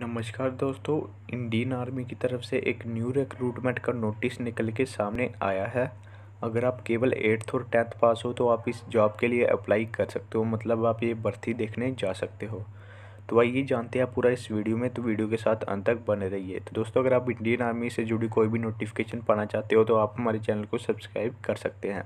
नमस्कार दोस्तों, Indian army की तरफ से एक न्यू रिक्रूटमेंट का नोटिस निकल के सामने आया है। अगर आप केवल 8th और 10th पास हो तो आप इस जॉब के लिए अप्लाई कर सकते हो, मतलब आप ये भर्ती देखने जा सकते हो। तो आइए जानते हैं पूरा इस वीडियो में, तो वीडियो के साथ अंत तक बने रहिए। तो दोस्तों, अगर आप इंडियन आर्मी से जुड़ी कोई भी नोटिफिकेशन पाना चाहते हो तो आप हमारे चैनल को सब्सक्राइब कर सकते हैं।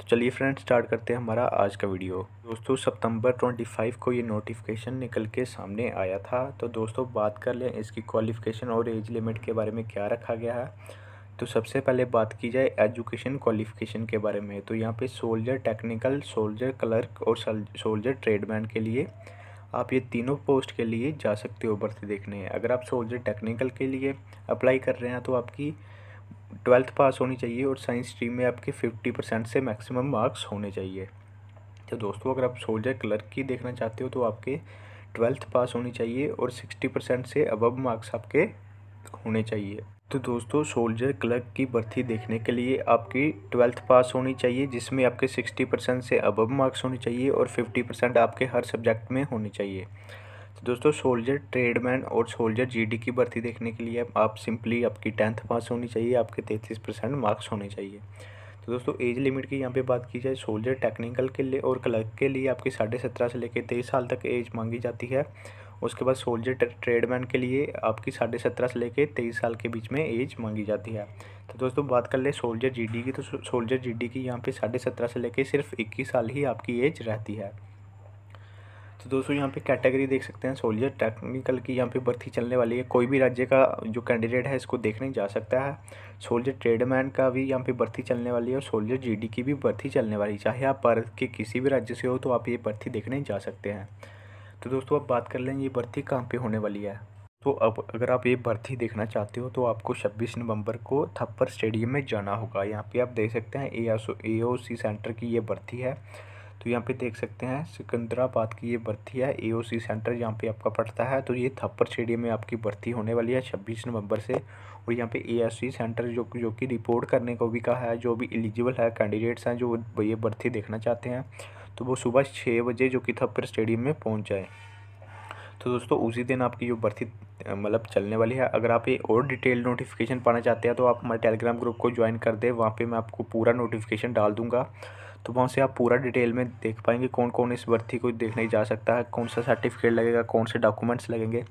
तो चलिए फ्रेंड्स, स्टार्ट करते हैं हमारा आज का वीडियो। दोस्तों, सितंबर 25 को ये नोटिफिकेशन निकल के सामने आया था। तो दोस्तों, बात कर लें इसकी क्वालिफ़िकेशन और एज लिमिट के बारे में क्या रखा गया है। तो सबसे पहले बात की जाए एजुकेशन क्वालिफ़िकेशन के बारे में, तो यहाँ पे सोल्जर टेक्निकल, सोल्जर क्लर्क और सोल्जर ट्रेडमैन के लिए आप ये तीनों पोस्ट के लिए जा सकते हो भर्ती देखने। अगर आप सोल्जर टेक्निकल के लिए अप्लाई कर रहे हैं तो आपकी 12th पास होनी चाहिए और साइंस स्ट्रीम में आपके 50% से मैक्सिमम मार्क्स होने चाहिए। तो दोस्तों, अगर आप सोल्जर क्लर्क की देखना चाहते हो तो आपके 12th पास होनी चाहिए और 60% से अबव मार्क्स आपके होने चाहिए। तो दोस्तों, सोल्जर क्लर्क की भर्ती देखने के लिए आपकी 12th पास होनी चाहिए, जिसमें आपके 60% से अबव मार्क्स होने चाहिए और 50% आपके हर सब्जेक्ट में होने चाहिए। तो दोस्तों, सोल्जर ट्रेडमैन और सोल्जर जीडी की भर्ती देखने के लिए आप सिंपली आपकी 10th पास होनी चाहिए, आपके 33% मार्क्स होने चाहिए। तो दोस्तों, एज लिमिट की यहाँ पे बात की जाए, सोल्जर टेक्निकल के लिए और क्लर्क के लिए आपकी 17.5 से लेकर 23 साल तक एज मांगी जाती है। उसके बाद सोल्जर ट्रेडमैन के लिए आपकी 17.5 से लेकर 23 साल के बीच में एज मांगी जाती है। तो दोस्तों, बात कर ले सोल्जर जीडी की, तो सोल्जर जीडी की यहाँ पर 17.5 से लेकर सिर्फ 21 साल ही आपकी एज रहती है। तो दोस्तों, यहाँ पे कैटेगरी देख सकते हैं, सोल्जर टेक्निकल की यहाँ पे भर्ती चलने वाली है। कोई भी राज्य का जो कैंडिडेट है इसको देखने जा सकता है। सोल्जर ट्रेडमैन का भी यहाँ पे भर्ती चलने वाली है और सोल्जर जीडी की भी भर्ती चलने वाली है। चाहे आप भारत के किसी भी राज्य से हो तो आप ये भर्ती देखने जा सकते हैं। तो दोस्तों, अब बात कर लें ये भर्ती कहाँ पर होने वाली है। तो अब अगर आप ये भर्ती देखना चाहते हो तो आपको 26 नवंबर को थप्पर स्टेडियम में जाना होगा। यहाँ पर आप देख सकते हैं AOC सेंटर की ये भर्ती है। तो यहाँ पे देख सकते हैं सिकंदराबाद की ये भर्ती है, AOC सेंटर यहाँ पे आपका पड़ता है। तो ये थप्पर स्टेडियम में आपकी भर्ती होने वाली है 26 नवंबर से। और यहाँ पे AOC सेंटर जो कि रिपोर्ट करने को भी कहा है, जो भी एलिजिबल है कैंडिडेट्स हैं जो ये भर्ती देखना चाहते हैं, तो वो सुबह 6 बजे जो कि थप्पर स्टेडियम में पहुँच जाए। तो दोस्तों, उसी दिन आपकी जो भर्ती मतलब चलने वाली है। अगर आप ये और डिटेल नोटिफिकेशन पाना चाहते हैं तो आप हमारे टेलीग्राम ग्रुप को ज्वाइन कर दें, वहाँ पे मैं आपको पूरा नोटिफिकेशन डाल दूँगा। तो वहाँ से आप पूरा डिटेल में देख पाएंगे कौन कौन इस भर्ती को देखने जा सकता है, कौन सा सर्टिफिकेट लगेगा, कौन से डॉक्यूमेंट्स लगेंगे।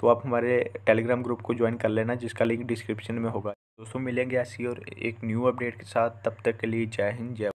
तो आप हमारे टेलीग्राम ग्रुप को ज्वाइन कर लेना, जिसका लिंक डिस्क्रिप्शन में होगा। दोस्तों, मिलेंगे ऐसी और एक न्यू अपडेट के साथ, तब तक के लिए जय हिंद, जय भारत।